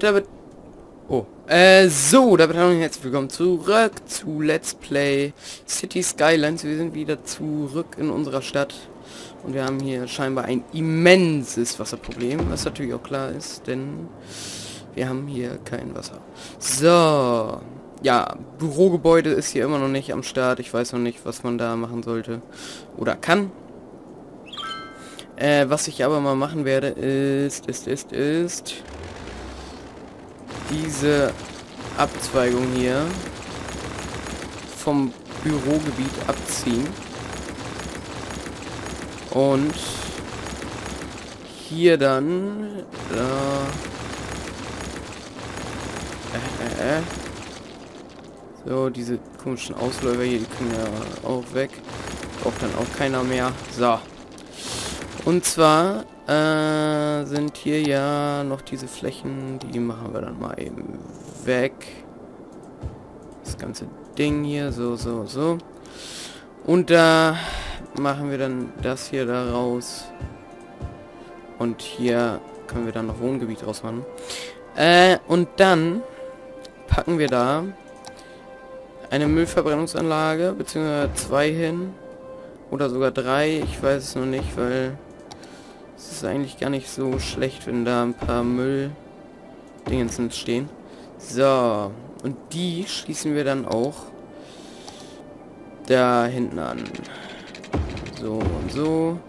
Damit hallo und herzlich willkommen zurück zu Let's Play City Skylines. Wir sind wieder zurück in unserer Stadt und wir haben hier scheinbar ein immenses Wasserproblem, was natürlich auch klar ist, denn wir haben hier kein Wasser. So, ja, Bürogebäude ist hier immer noch nicht am Start. Ich weiß noch nicht, was man da machen sollte oder kann. Was ich aber mal machen werde, ist diese Abzweigung hier vom Bürogebiet abziehen und hier dann so diese komischen Ausläufer hier, die können ja auch weg, braucht dann auch keiner mehr. So, und zwar sind hier ja noch diese Flächen, die machen wir dann mal eben weg. Das ganze Ding hier, so. Und da machen wir dann das hier da raus. Und hier können wir dann noch Wohngebiet draus machen. Und dann packen wir da eine Müllverbrennungsanlage, beziehungsweise 2 hin. Oder sogar 3, ich weiß es noch nicht, weil es ist eigentlich gar nicht so schlecht, wenn da ein paar Mülldingens stehen. So, und die schließen wir dann auch da hinten an. So und so.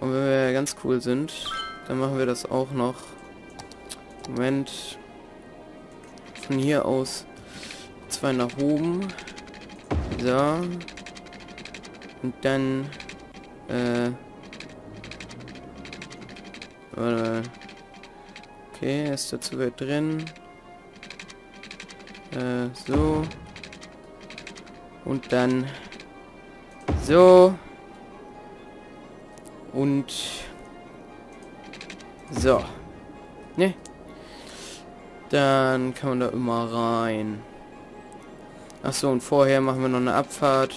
Und wenn wir ganz cool sind, dann machen wir das auch noch. Moment. Von hier aus 2 nach oben. So. Und dann, okay, er ist da zu weit drin. So. Und dann so. Und so. Ne? Dann kann man da immer rein. Ach so, und vorher machen wir noch eine Abfahrt.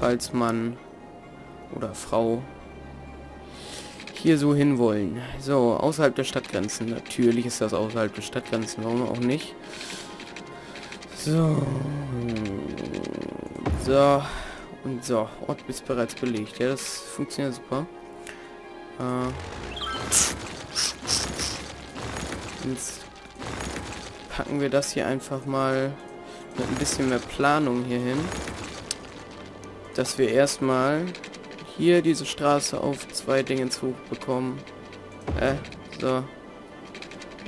Falls Mann oder Frau hier so hinwollen. So, außerhalb der Stadtgrenzen. Natürlich ist das außerhalb der Stadtgrenzen. Warum auch nicht? So. So. Und so. Ort ist bereits belegt. Ja, das funktioniert super. Jetzt packen wir das hier einfach mal mit ein bisschen mehr Planung hier hin. Dass wir erstmal hier diese Straße auf 2 Dingens hoch bekommen. So.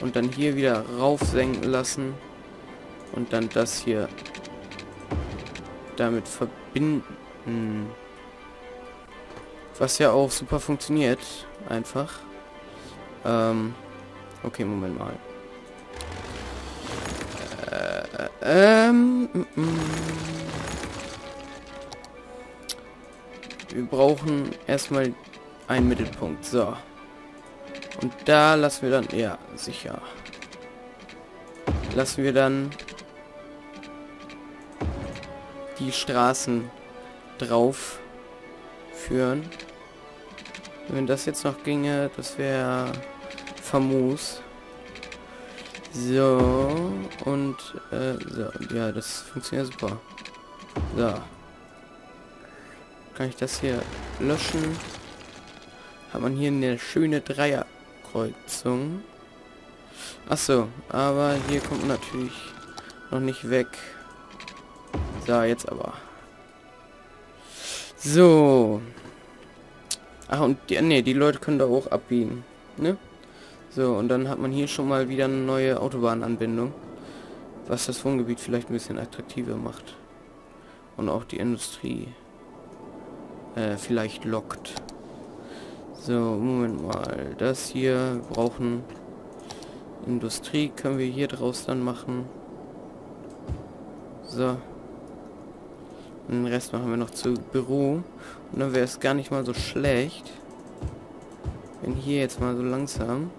Und dann hier wieder raufsenken lassen. Und dann das hier damit verbinden. Was ja auch super funktioniert. Einfach. Okay, Moment mal. Wir brauchen erstmal einen Mittelpunkt. So. Und da lassen wir dann... Ja, sicher. Lassen wir dann die Straßen drauf führen. Wenn das jetzt noch ginge, das wäre famos. So. Und... so. Ja, das funktioniert super. So. Kann ich das hier löschen? Hat man hier eine schöne Dreierkreuzung. Achso, aber hier kommt man natürlich noch nicht weg. So, jetzt aber. So. Ach, und die Leute können da auch abbiegen. Ne? So, und dann hat man hier schon mal wieder eine neue Autobahnanbindung. Was das Wohngebiet vielleicht ein bisschen attraktiver macht. Und auch die Industrie vielleicht lockt. So, Moment mal. Das hier brauchen Industrie. Können wir hier draus dann machen. So. Und den Rest machen wir noch zu Büro. Und dann wäre es gar nicht mal so schlecht, wenn hier jetzt mal so langsam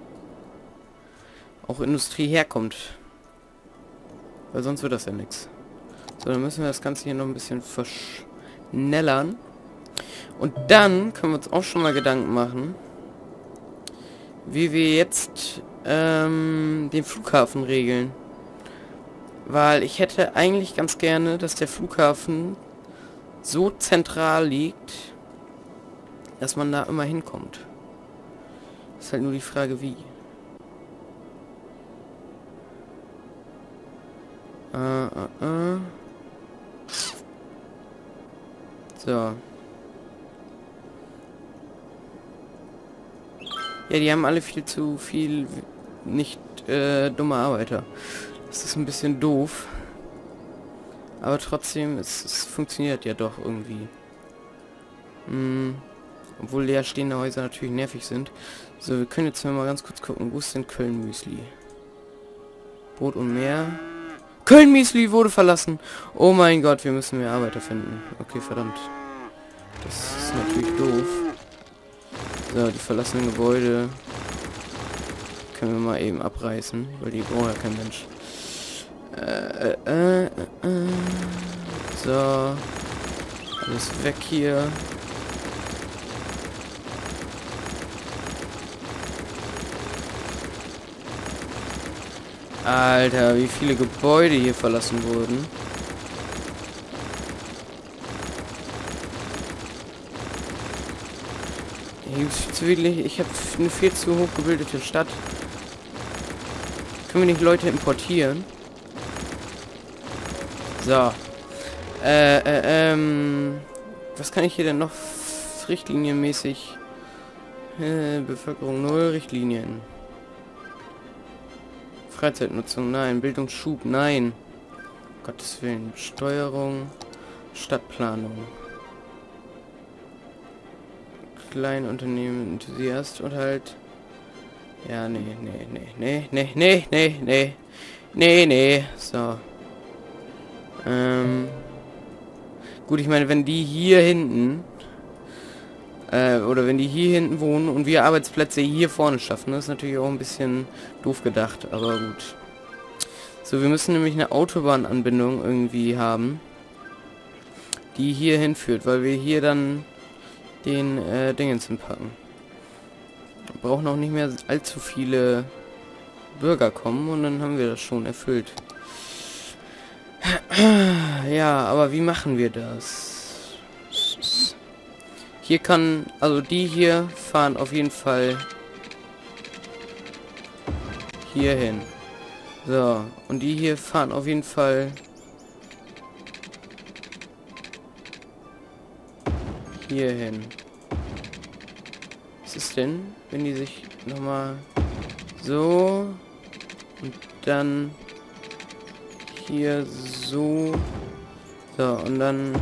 auch Industrie herkommt. Weil sonst wird das ja nichts. So, dann müssen wir das Ganze hier noch ein bisschen verschnellern. Und dann können wir uns auch schon mal Gedanken machen, wie wir jetzt den Flughafen regeln. Weil ich hätte eigentlich ganz gerne, dass der Flughafen so zentral liegt, dass man da immer hinkommt. Ist halt nur die Frage, wie. So. Ja, die haben alle viel zu viel nicht dumme Arbeiter. Das ist ein bisschen doof. Aber trotzdem, es funktioniert ja doch irgendwie. Obwohl leer stehende Häuser natürlich nervig sind. So, wir können jetzt mal ganz kurz gucken. Wo ist denn Köln-Müsli? Brot und Meer. Köln-Müsli wurde verlassen. Oh mein Gott, wir müssen mehr Arbeiter finden. Okay, verdammt. Das ist natürlich doof. So, die verlassenen Gebäude können wir mal eben abreißen, weil die braucht ja kein Mensch. So. Alles weg hier. Alter, wie viele Gebäude hier verlassen wurden. Hier ist viel zu wenig. Ich habe eine viel zu hochgebildete Stadt. Können wir nicht Leute importieren? So. Was kann ich hier denn noch richtlinienmäßig? Bevölkerung 0, Richtlinien. Freizeitnutzung, nein. Bildungsschub, nein. Um Gottes Willen. Steuerung, Stadtplanung. Kleinunternehmen, Enthusiast und halt... Ja, nee. So. Gut, ich meine, wenn die hier hinten... oder wenn die hier hinten wohnen und wir Arbeitsplätze hier vorne schaffen. Das ist natürlich auch ein bisschen doof gedacht, aber gut. So, wir müssen nämlich eine Autobahnanbindung irgendwie haben, die hier hinführt, weil wir hier dann den Dingens hinpacken. Wir brauchen auch nicht mehr allzu viele Bürger kommen und dann haben wir das schon erfüllt. Ja, aber wie machen wir das? Hier kann, also die hier fahren auf jeden Fall hier hin. So, und die hier fahren auf jeden Fall hier hin. Was ist denn, wenn die sich nochmal so und dann hier so. So, und dann...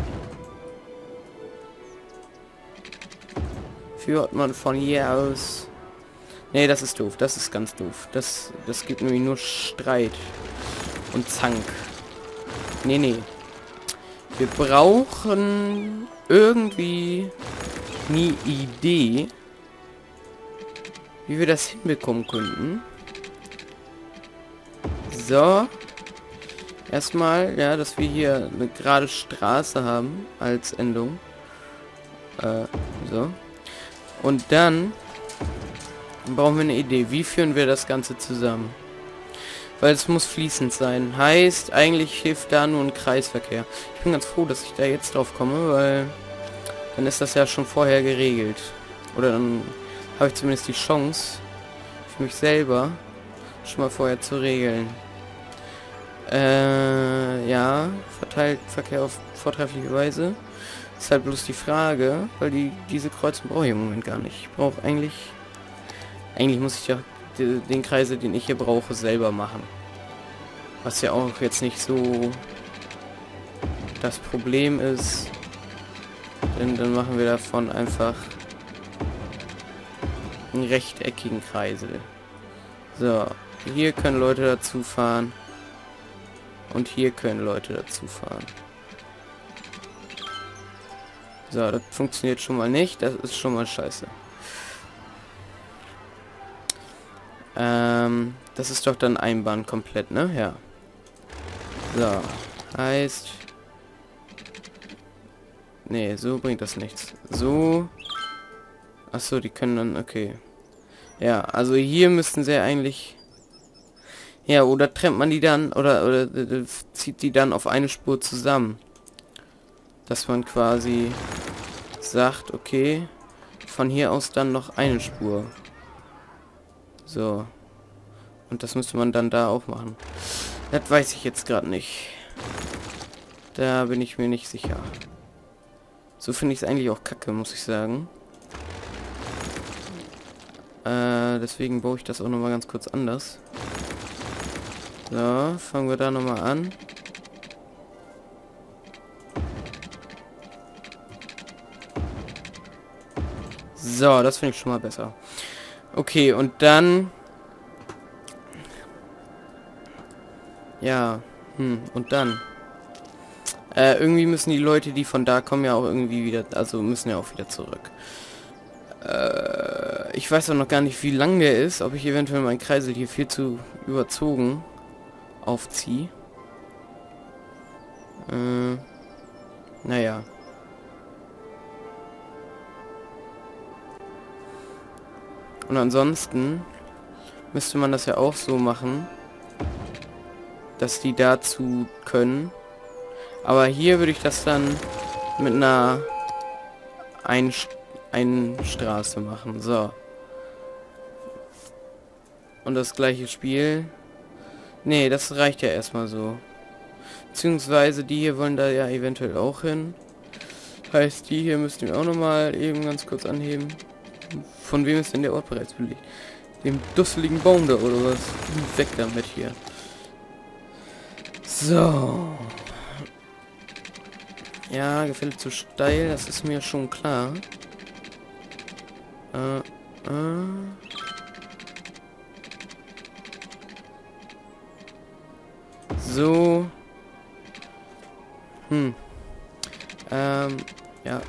führt man von hier aus. Nee, das ist doof. Das ist ganz doof. Das gibt nämlich nur Streit. Und Zank. Nee. Wir brauchen irgendwie eine Idee, wie wir das hinbekommen könnten. So. Erstmal, ja, dass wir hier eine gerade Straße haben als Endung. So. Und dann brauchen wir eine Idee. Wie führen wir das Ganze zusammen? Weil es muss fließend sein. Heißt, eigentlich hilft da nur ein Kreisverkehr. Ich bin ganz froh, dass ich da jetzt drauf komme, weil dann ist das ja schon vorher geregelt. Oder dann habe ich zumindest die Chance, für mich selber schon mal vorher zu regeln. Ja, verteilt Verkehr auf vortreffliche Weise. Ist halt bloß die Frage, weil diese Kreuzung brauche ich im Moment gar nicht. Ich brauche eigentlich muss ich ja den Kreise, den ich hier brauche, selber machen. Was ja auch jetzt nicht so das Problem ist. Denn dann machen wir davon einfach einen rechteckigen Kreisel. So, hier können Leute dazu fahren. Und hier können Leute dazu fahren. So, das funktioniert schon mal nicht. Das ist schon mal scheiße. Das ist doch dann Einbahn komplett, ne? Ja. So, heißt... Nee, so bringt das nichts. So. Achso, die können dann... Okay. Ja, also hier müssten sie eigentlich... Ja, oder trennt man die dann, oder zieht die dann auf eine Spur zusammen. Dass man quasi sagt, okay, von hier aus dann noch eine Spur. So. Und das müsste man dann da auch machen. Das weiß ich jetzt gerade nicht. Da bin ich mir nicht sicher. So finde ich es eigentlich auch kacke, muss ich sagen. Deswegen baue ich das auch nochmal ganz kurz anders. So, fangen wir da nochmal an. So, das finde ich schon mal besser. Okay, und dann... Ja, und dann... irgendwie müssen die Leute, die von da kommen, ja auch irgendwie wieder... Also müssen ja auch wieder zurück. Ich weiß auch noch gar nicht, wie lang der ist. Ob ich eventuell meinen Kreisel hier viel zu überzogen aufziehe. Naja. Und ansonsten müsste man das ja auch so machen, dass die dazu können. Aber hier würde ich das dann mit einer Einstraße machen. So. Und das gleiche Spiel. Nee, das reicht ja erstmal so. Beziehungsweise die hier wollen da ja eventuell auch hin. Heißt, die hier müssten wir auch nochmal eben ganz kurz anheben. Von wem ist denn der Ort bereits belegt? Dem dusseligen Baum da oder was? Weg damit hier. So. Ja, gefällt zu steil, das ist mir schon klar. So. Ja,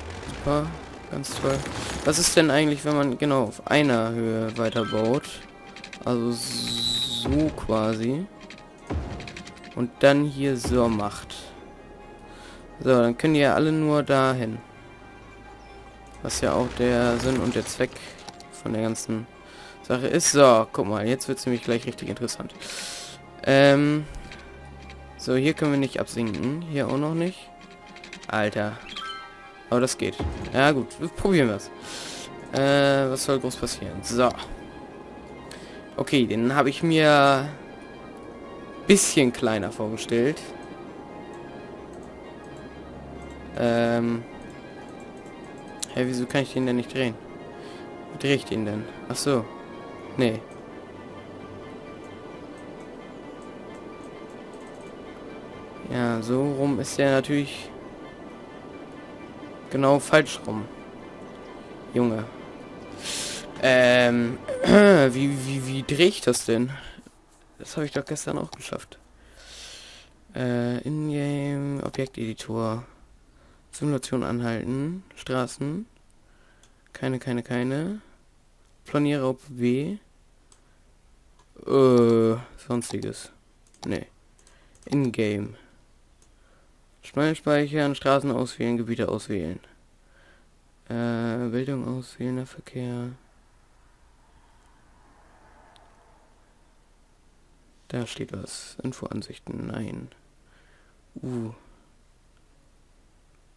super. Ganz toll. Was ist denn eigentlich, wenn man genau auf einer Höhe weiterbaut? Also so quasi. Und dann hier so macht. So, dann können die ja alle nur dahin. Was ja auch der Sinn und der Zweck von der ganzen Sache ist. So, guck mal, jetzt wird es nämlich gleich richtig interessant. So, hier können wir nicht absinken. Hier auch noch nicht. Alter. Aber das geht. Ja gut, probieren wir es. Was soll groß passieren? So. Okay, den habe ich mir ein bisschen kleiner vorgestellt. Hä, wieso kann ich den denn nicht drehen? Wie drehe ich den denn? Ach so. Nee. Ja, so rum ist der natürlich genau falsch rum. Junge. Wie drehe ich das denn? Das habe ich doch gestern auch geschafft. In-game, Objekteditor. Simulation anhalten, Straßen, keine, Planiere auf B, sonstiges, nee, in-game, Schnell speichern, Straßen auswählen, Gebiete auswählen, Bildung auswählen, Verkehr, da steht was, Infoansichten, nein,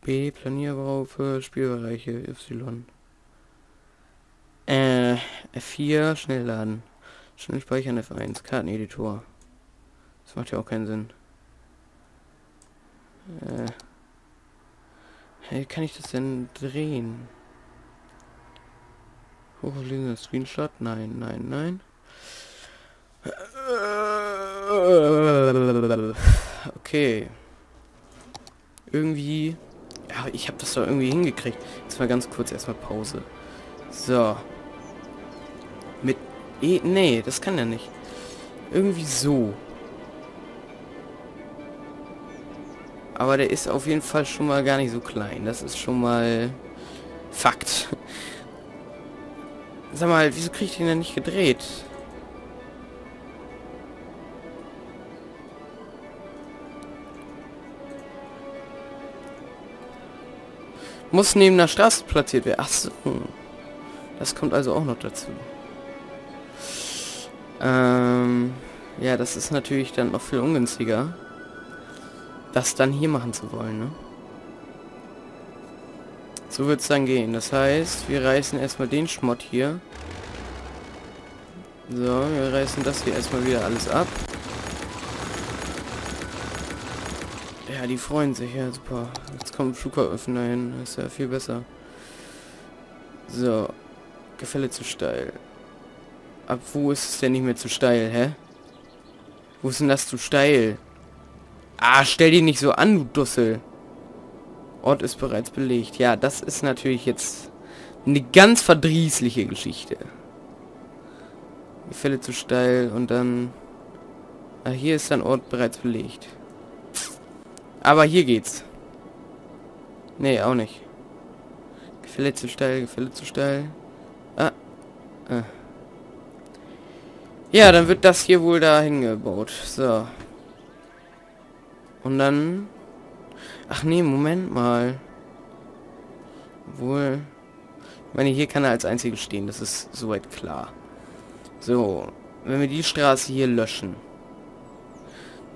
B, Planierbrau für Spielbereiche, Y. F4, schnell laden. Schnell speichern, F1, Karteneditor. Das macht ja auch keinen Sinn. Wie kann ich das denn drehen? Hochlesender Screenshot? Nein. Okay. Irgendwie... Ja, ich habe das doch irgendwie hingekriegt. Jetzt mal ganz kurz erstmal Pause. So. Mit E... Nee, das kann ja nicht. Irgendwie so. Aber der ist auf jeden Fall schon mal gar nicht so klein. Das ist schon mal... Fakt. Sag mal, wieso krieg ich den denn nicht gedreht? Muss neben der Straße platziert werden. Ach so. Das kommt also auch noch dazu. Ja, das ist natürlich dann noch viel ungünstiger, das dann hier machen zu wollen, ne? So wird es dann gehen. Das heißt, wir reißen erstmal den Schmott hier. So, wir reißen das hier erstmal wieder alles ab. Ja, die freuen sich, ja super. Jetzt kommt ein Flughafen dahin, ist ja viel besser. So, Gefälle zu steil. Ab wo ist es denn nicht mehr zu steil, hä? Wo ist denn das zu steil? Ah, stell dich nicht so an, du Dussel. Ort ist bereits belegt. Ja, das ist natürlich jetzt eine ganz verdrießliche Geschichte. Gefälle zu steil und dann... Ah, hier ist dann Ort bereits belegt. Aber hier geht's. Nee, auch nicht. Gefälle zu steil, Gefälle zu steil. Ah. Ja, dann wird das hier wohl da hingebaut. So. Und dann... Ach nee, Moment mal. Obwohl... Ich meine, hier kann er als einziges stehen. Das ist soweit klar. So. Wenn wir die Straße hier löschen...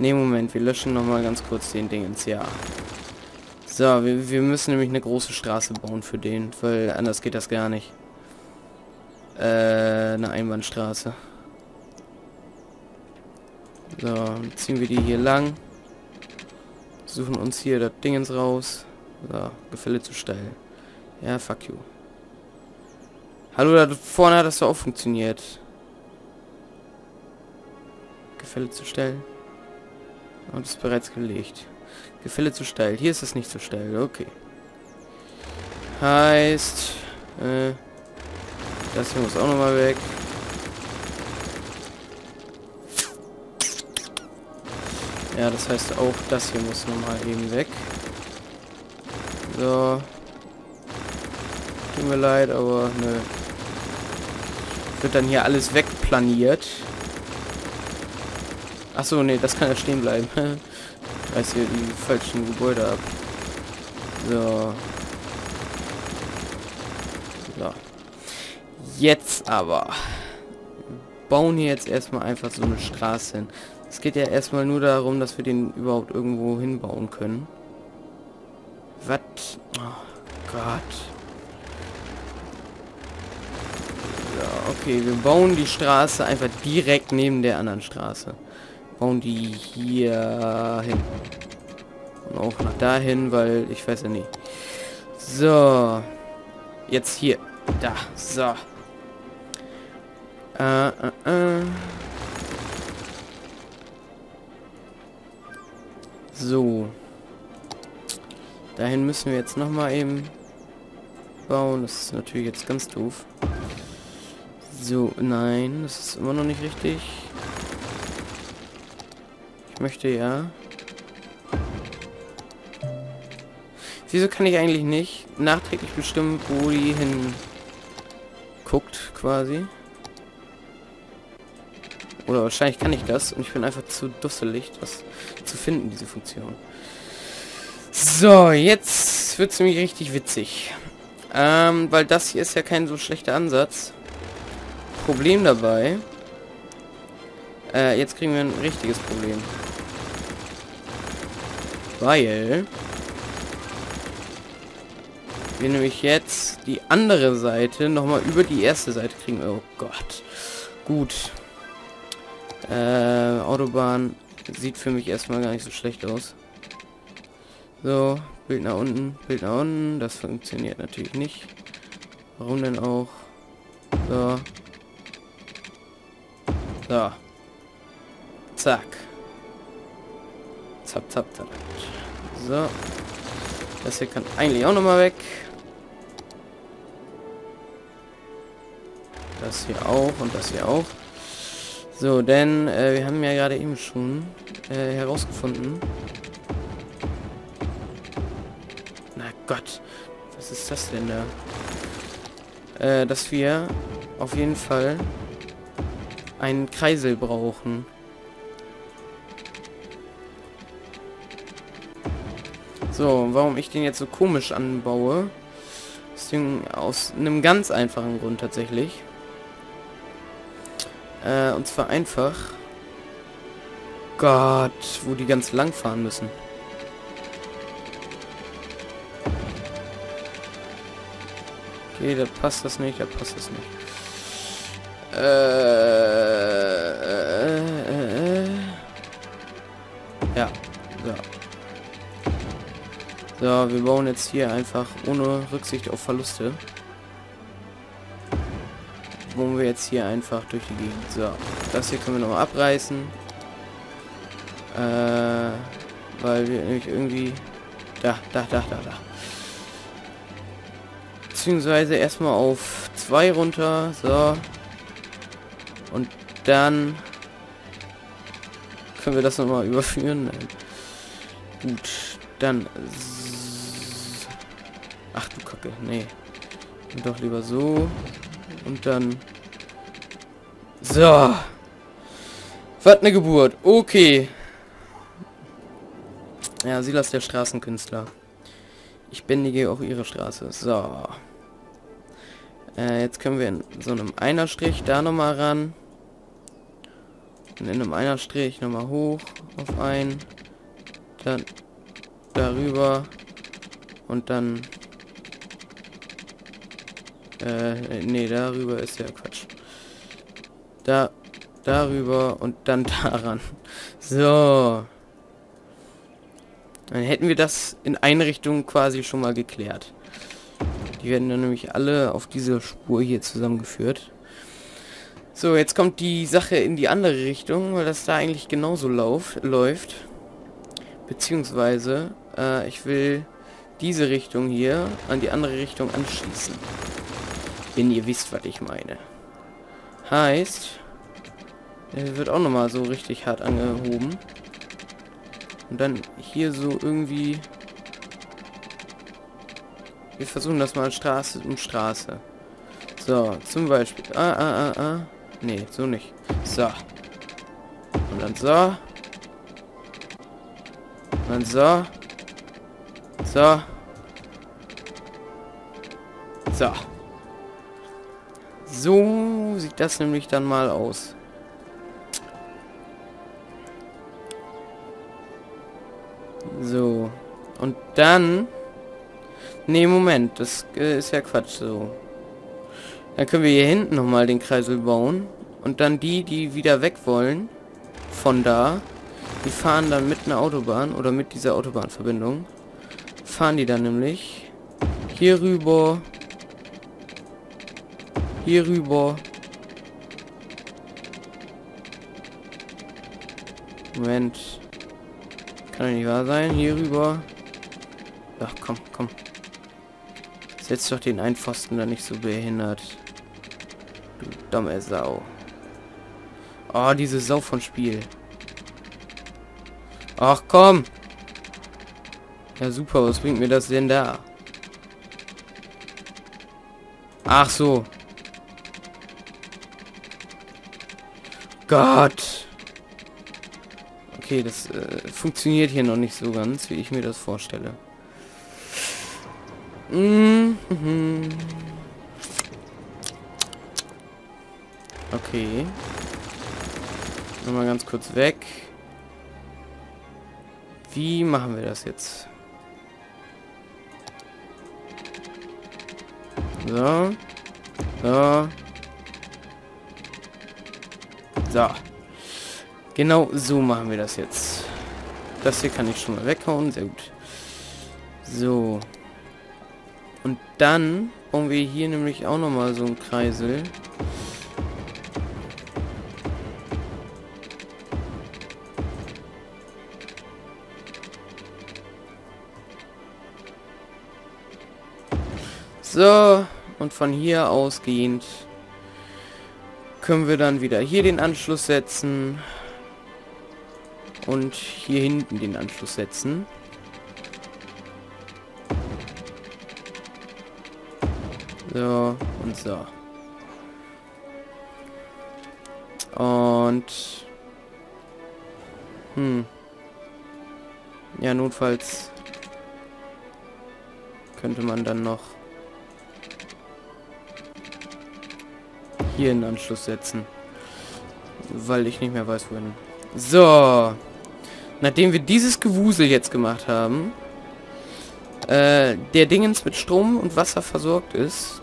Ne, Moment, wir löschen nochmal ganz kurz den Ding ins Jahr. So, wir müssen nämlich eine große Straße bauen für den, weil anders geht das gar nicht. Eine Einbahnstraße. So, ziehen wir die hier lang. Suchen uns hier das Dingens raus. So, Gefälle zu steil. Ja, fuck you. Hallo, da vorne hat das doch auch funktioniert. Gefälle zu steil. Und ist bereits gelegt. Gefälle zu steil. Hier ist es nicht zu steil. Okay. Heißt... das hier muss auch nochmal weg. Ja, das heißt auch, das hier muss nochmal eben weg. So. Tut mir leid, aber nö. Wird dann hier alles wegplaniert. Achso, nee, das kann ja stehen bleiben. Reiß hier die falschen Gebäude ab. So. So. Jetzt aber. Wir bauen hier jetzt erstmal einfach so eine Straße hin. Es geht ja erstmal nur darum, dass wir den überhaupt irgendwo hinbauen können. Was? Oh Gott. So, okay, wir bauen die Straße einfach direkt neben der anderen Straße. Bauen die hier hin. Und auch nach dahin, weil ich weiß ja nie. So. Jetzt hier. Da. So. So. Dahin müssen wir jetzt nochmal eben bauen. Das ist natürlich jetzt ganz doof. So, nein. Das ist immer noch nicht richtig. Möchte ja. Wieso kann ich eigentlich nicht nachträglich bestimmen, wo die hin guckt quasi? Oder wahrscheinlich kann ich das und ich bin einfach zu dusselig, das zu finden, diese Funktion. So, jetzt wird es nämlich richtig witzig. Weil das hier ist ja kein so schlechter Ansatz. Problem dabei. Jetzt kriegen wir ein richtiges Problem. Weil wir nämlich jetzt die andere Seite nochmal über die erste Seite kriegen. Oh Gott. Gut. Autobahn sieht für mich erstmal gar nicht so schlecht aus. So, Bild nach unten, Bild nach unten. Das funktioniert natürlich nicht. Warum denn auch? So. So. Zack. Zap, zap, zap. So. Das hier kann eigentlich auch nochmal weg. Das hier auch und das hier auch. So, denn wir haben ja gerade eben schon herausgefunden. Na Gott. Was ist das denn da? Dass wir auf jeden Fall einen Kreisel brauchen. So, warum ich den jetzt so komisch anbaue, ist aus einem ganz einfachen Grund tatsächlich. Und zwar einfach. Gott, wo die ganz lang fahren müssen. Okay, da passt das nicht, da passt das nicht. Ja, so. So, wir bauen jetzt hier einfach ohne Rücksicht auf Verluste. Bauen wir jetzt hier einfach durch die Gegend. So, das hier können wir nochmal abreißen. Weil wir nämlich irgendwie... Da. Beziehungsweise erstmal auf 2 runter. So. Und dann... Können wir das nochmal überführen? Gut, dann... Ach du Kacke, nee. Und doch lieber so. Und dann... So. Was eine Geburt. Okay. Ja, Silas, der Straßenkünstler. Ich bändige auch ihre Straße. So. Jetzt können wir in so einem Einerstrich da nochmal ran. Und in einem Einerstrich nochmal hoch auf einen. Dann darüber. Und dann... nee, darüber ist ja Quatsch. Da, darüber und dann daran. So. Dann hätten wir das in eine Richtung quasi schon mal geklärt. Die werden dann nämlich alle auf diese Spur hier zusammengeführt. So, jetzt kommt die Sache in die andere Richtung, weil das da eigentlich genauso läuft. Beziehungsweise, ich will diese Richtung hier an die andere Richtung anschließen. Wenn ihr wisst, was ich meine. Heißt, er wird auch nochmal so richtig hart angehoben. Und dann hier so irgendwie... Wir versuchen das mal Straße um Straße. So, zum Beispiel... Nee, so nicht. So. Und dann so. Und dann so. So. So. So sieht das nämlich dann mal aus. So. Und dann... Nee, Moment. Das ist ja Quatsch so. Dann können wir hier hinten nochmal den Kreisel bauen. Und dann die wieder weg wollen, von da, die fahren dann mit einer Autobahn oder mit dieser Autobahnverbindung. Fahren die dann nämlich hier rüber. Hier rüber. Moment. Kann doch nicht wahr sein. Hier rüber. Ach komm, komm. Setz doch den einen Pfosten da nicht so behindert. Du dumme Sau. Oh, diese Sau von Spiel. Ach komm. Ja super, was bringt mir das denn da? Ach so. Gott! Okay, das funktioniert hier noch nicht so ganz, wie ich mir das vorstelle. Mm-hmm. Okay. Nochmal ganz kurz weg. Wie machen wir das jetzt? So. So. So. Genau so machen wir das jetzt. Das hier kann ich schon mal weghauen. Sehr gut. So. Und dann bauen wir hier nämlich auch nochmal so einen Kreisel. So. Und von hier ausgehend... können wir dann wieder hier den Anschluss setzen und hier hinten den Anschluss setzen. So und so. Und... Ja, notfalls könnte man dann noch... hier in Anschluss setzen. weil ich nicht mehr weiß, wohin. So. Nachdem wir dieses Gewusel jetzt gemacht haben, der Dingens mit Strom und Wasser versorgt ist,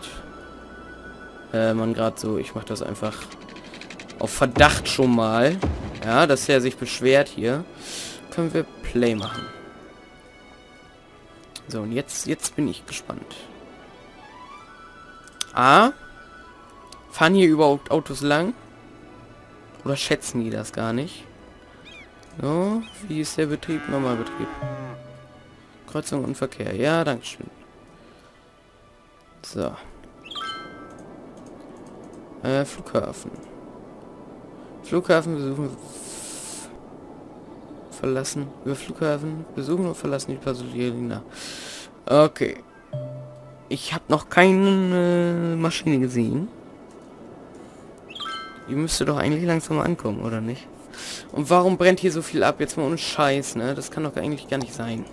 man gerade so, ich mache das einfach auf Verdacht schon mal, ja, dass er sich beschwert hier, können wir Play machen. So, und jetzt bin ich gespannt. Fahren hier überhaupt Autos lang? Oder schätzen die das gar nicht? So, wie ist der Betrieb? Normalbetrieb. Kreuzung und Verkehr. Ja, dankeschön. So. Flughafen. Flughafen besuchen. Verlassen. Über Flughafen besuchen und verlassen die Passagiere. Okay. Ich habe noch keine Maschine gesehen. Die müsste doch eigentlich langsam mal ankommen, oder nicht? Und warum brennt hier so viel ab? Jetzt mal ohne Scheiß, ne? Das kann doch eigentlich gar nicht sein.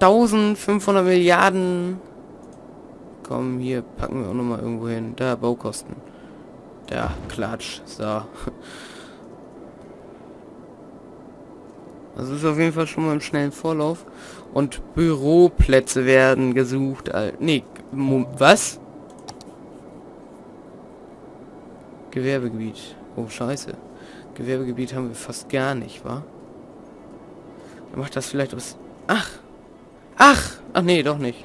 1500 Milliarden. Komm, hier packen wir auch nochmal irgendwo hin. Da, Baukosten. Da, Klatsch. So. Das ist auf jeden Fall schon mal im schnellen Vorlauf. Und Büroplätze werden gesucht. Nee, was? Gewerbegebiet. Oh, scheiße. Gewerbegebiet haben wir fast gar nicht, wa? Dann macht das vielleicht was... Ach nee, doch nicht.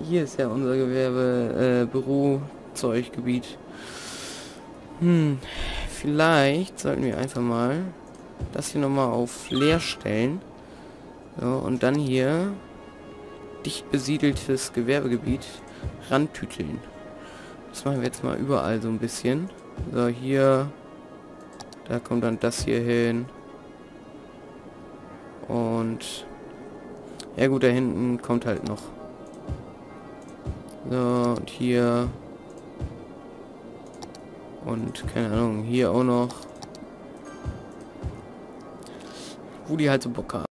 Hier ist ja unser Gewerbe-Bürozeuggebiet. Vielleicht sollten wir einfach mal das hier nochmal auf leer stellen. So, und dann hier dicht besiedeltes Gewerbegebiet rantüteln. Das machen wir jetzt mal überall so ein bisschen. So, hier. Da kommt dann das hier hin. Und... ja gut, da hinten kommt halt noch. So, und hier. Und, keine Ahnung, hier auch noch. Wo die halt so Bock haben.